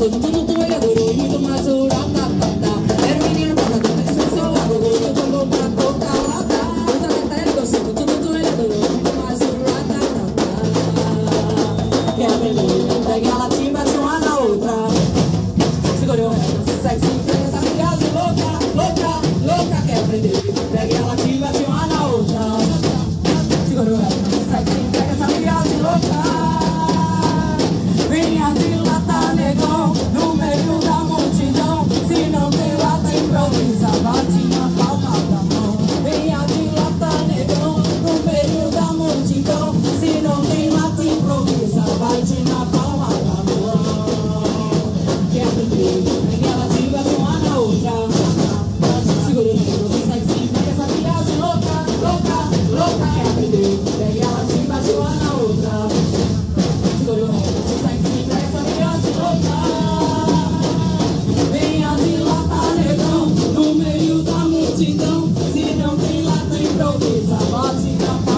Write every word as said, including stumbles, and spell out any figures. Então, se não tem lata, improvisa, bote na palma.